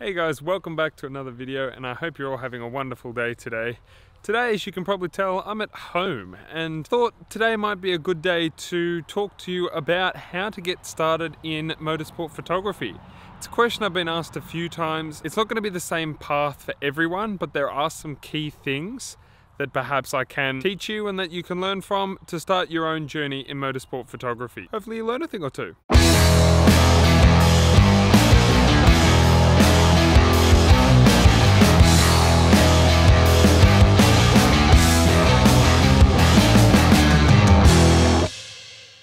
Hey guys, welcome back to another video, and I hope you're all having a wonderful day today. Today, as you can probably tell, I'm at home and thought today might be a good day to talk to you about how to get started in motorsport photography. It's a question I've been asked a few times. It's not going to be the same path for everyone, but there are some key things that perhaps I can teach you and that you can learn from to start your own journey in motorsport photography. Hopefully you learn a thing or two.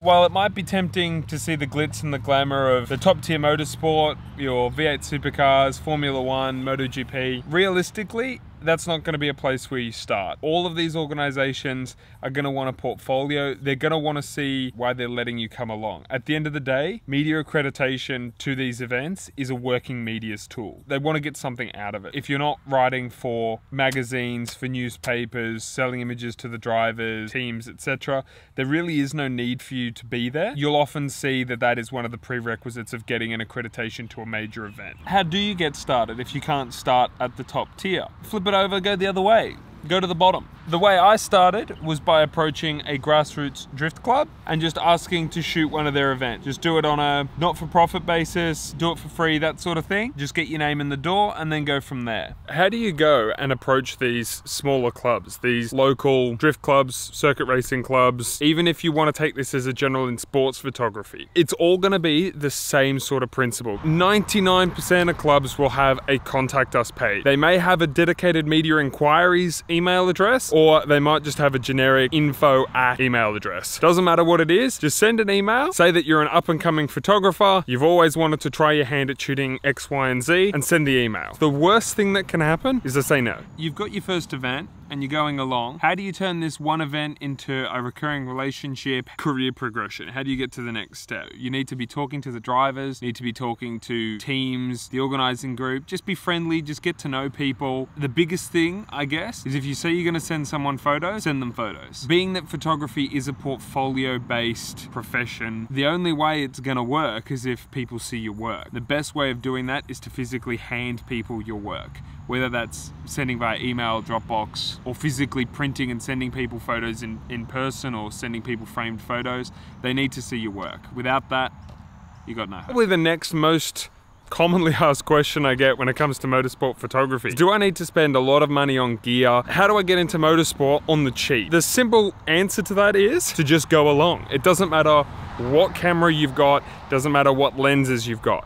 While it might be tempting to see the glitz and the glamour of the top tier motorsport, your V8 Supercars, Formula One, MotoGP, realistically, that's not going to be a place where you start. All of these organizations are going to want a portfolio. They're going to want to see why they're letting you come along. At the end of the day, media accreditation to these events is a working media's tool. They want to get something out of it. If you're not writing for magazines, for newspapers, selling images to the drivers, teams, etc., there really is no need for you to be there. You'll often see that that is one of the prerequisites of getting an accreditation to a major event. How do you get started if you can't start at the top tier? Flip it over, go the other way, go to the bottom. The way I started was by approaching a grassroots drift club and just asking to shoot one of their events. Just do it on a not-for-profit basis, do it for free, that sort of thing. Just get your name in the door and then go from there. How do you go and approach these smaller clubs, these local drift clubs, circuit racing clubs, even if you want to take this as a general in sports photography? It's all going to be the same sort of principle. 99% of clubs will have a contact us page. They may have a dedicated media inquiries email address, or they might just have a generic info@ email address. Doesn't matter what it is, just send an email, say that you're an up and coming photographer, you've always wanted to try your hand at shooting X, Y, and Z, and send the email. The worst thing that can happen is they say no. You've got your first event and you're going along. How do you turn this one event into a recurring relationship, career progression? How do you get to the next step? You need to be talking to the drivers, you need to be talking to teams, the organizing group. Just be friendly, just get to know people. The biggest thing, I guess, is if you say you're going to send someone photos, send them photos. Being that photography is a portfolio-based profession, the only way it's going to work is if people see your work. The best way of doing that is to physically hand people your work, whether that's sending via email, Dropbox, or physically printing and sending people photos in person, or sending people framed photos. They need to see your work. Without that, you got nothing. Probably the next most commonly asked question I get when it comes to motorsport photography is, do I need to spend a lot of money on gear? How do I get into motorsport on the cheap? The simple answer to that is to just go along. It doesn't matter what camera you've got, doesn't matter what lenses you've got.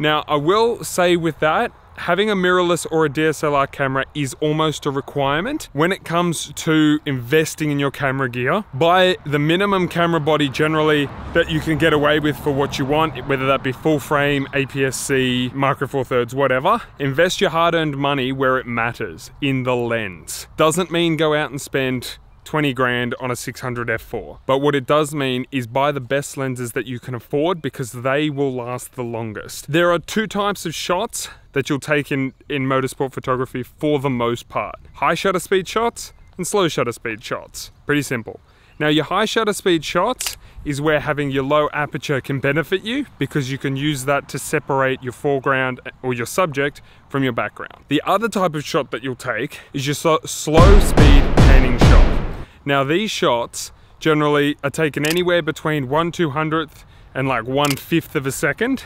Now, I will say with that, having a mirrorless or a DSLR camera is almost a requirement when it comes to investing in your camera gear. Buy the minimum camera body generally that you can get away with for what you want, whether that be full frame, APS-C, micro four thirds, whatever. Invest your hard-earned money where it matters, in the lens. Doesn't mean go out and spend 20 grand on a 600 f4. But what it does mean is buy the best lenses that you can afford, because they will last the longest. There are two types of shots that you'll take in motorsport photography for the most part. High shutter speed shots and slow shutter speed shots. Pretty simple. Now, your high shutter speed shots is where having your low aperture can benefit you, because you can use that to separate your foreground or your subject from your background. The other type of shot that you'll take is your slow speed panning shot. Now, these shots generally are taken anywhere between 1/200th and like 1/5th of a second,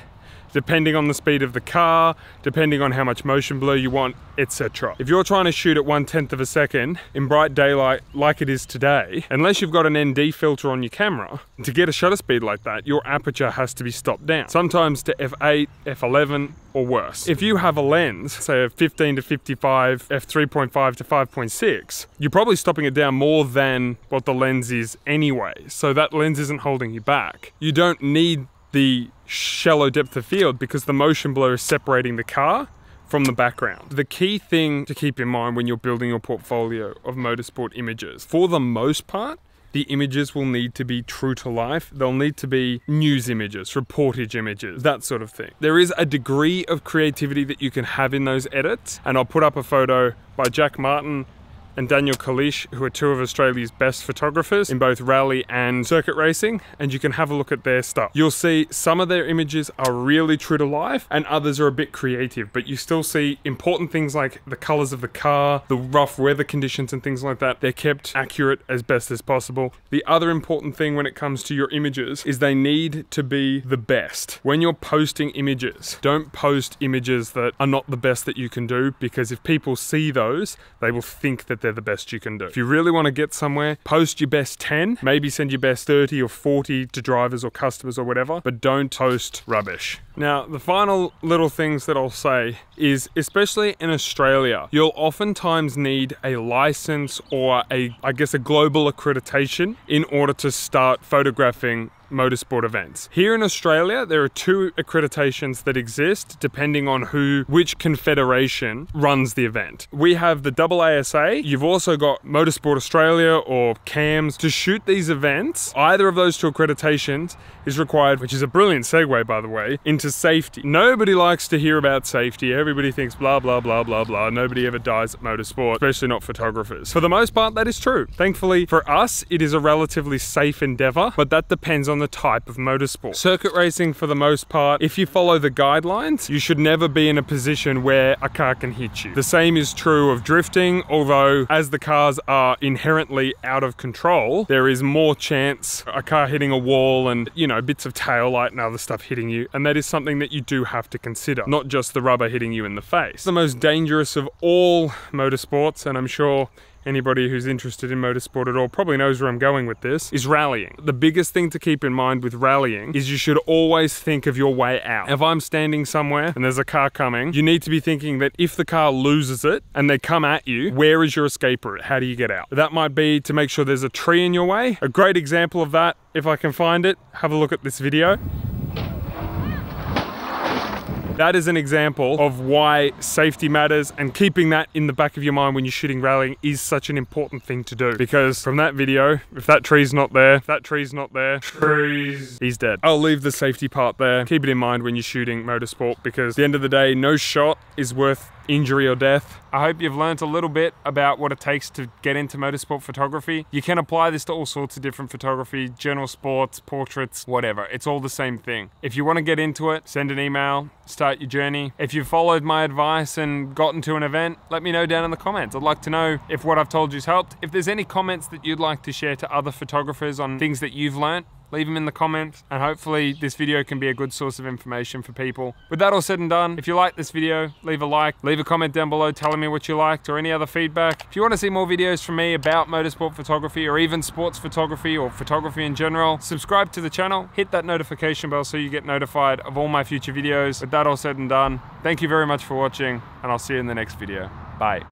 depending on the speed of the car, depending on how much motion blur you want, etc. If you're trying to shoot at 1/10th of a second in bright daylight like it is today, unless you've got an ND filter on your camera, to get a shutter speed like that, your aperture has to be stopped down, sometimes to f8, f11, or worse. If you have a lens, say a 15 to 55, f3.5 to 5.6, you're probably stopping it down more than what the lens is anyway, so that lens isn't holding you back. You don't need the shallow depth of field because the motion blur is separating the car from the background. The key thing to keep in mind when you're building your portfolio of motorsport images, for the most part, the images will need to be true to life. They'll need to be news images, reportage images, that sort of thing. There is a degree of creativity that you can have in those edits, and I'll put up a photo by Jack Martin and Daniel Kalish, who are two of Australia's best photographers in both rally and circuit racing, and you can have a look at their stuff. You'll see some of their images are really true to life and others are a bit creative, but you still see important things like the colors of the car, the rough weather conditions and things like that. They're kept accurate as best as possible. The other important thing when it comes to your images is they need to be the best. When you're posting images, don't post images that are not the best that you can do, because if people see those, they will think that they're the best you can do. If you really want to get somewhere, post your best 10, maybe send your best 30 or 40 to drivers or customers or whatever, but don't post rubbish. Now, the final little things that I'll say is, especially in Australia, you'll oftentimes need a license or I guess a global accreditation in order to start photographing motorsport events. Here in Australia, there are two accreditations that exist depending on which confederation runs the event. We have the AASA. You've also got Motorsport Australia or CAMS. To shoot these events, either of those two accreditations is required, which is a brilliant segue, by the way, into safety. Nobody likes to hear about safety. Everybody thinks blah, blah, blah, blah, blah. Nobody ever dies at motorsport, especially not photographers. For the most part, that is true. Thankfully for us, it is a relatively safe endeavor, but that depends on the type of motorsport. Circuit racing, for the most part, if you follow the guidelines, you should never be in a position where a car can hit you. The same is true of drifting, although as the cars are inherently out of control, there is more chance a car hitting a wall and, you know, bits of taillight and other stuff hitting you, and that is something that you do have to consider, not just the rubber hitting you in the face. The most dangerous of all motorsports, and I'm sure anybody who's interested in motorsport at all probably knows where I'm going with this, is rallying. The biggest thing to keep in mind with rallying is you should always think of your way out. If I'm standing somewhere and there's a car coming, you need to be thinking that if the car loses it and they come at you, where is your escape route? How do you get out? That might be to make sure there's a tree in your way. A great example of that, if I can find it, have a look at this video. That is an example of why safety matters, and keeping that in the back of your mind when you're shooting rallying is such an important thing to do. Because from that video, if that tree's not there, if that tree's not there, trees, he's dead. I'll leave the safety part there. Keep it in mind when you're shooting motorsport, because at the end of the day, no shot is worth injury or death. I hope you've learnt a little bit about what it takes to get into motorsport photography. You can apply this to all sorts of different photography, general sports, portraits, whatever. It's all the same thing. If you want to get into it, send an email, start your journey. If you followed my advice and gotten to an event, let me know down in the comments. I'd like to know if what I've told you's helped. If there's any comments that you'd like to share to other photographers on things that you've learnt, leave them in the comments, and hopefully this video can be a good source of information for people. With that all said and done, if you like this video, leave a like, leave a comment down below telling me what you liked or any other feedback. If you want to see more videos from me about motorsport photography or even sports photography or photography in general, subscribe to the channel, hit that notification bell so you get notified of all my future videos. With that all said and done, thank you very much for watching, and I'll see you in the next video. Bye.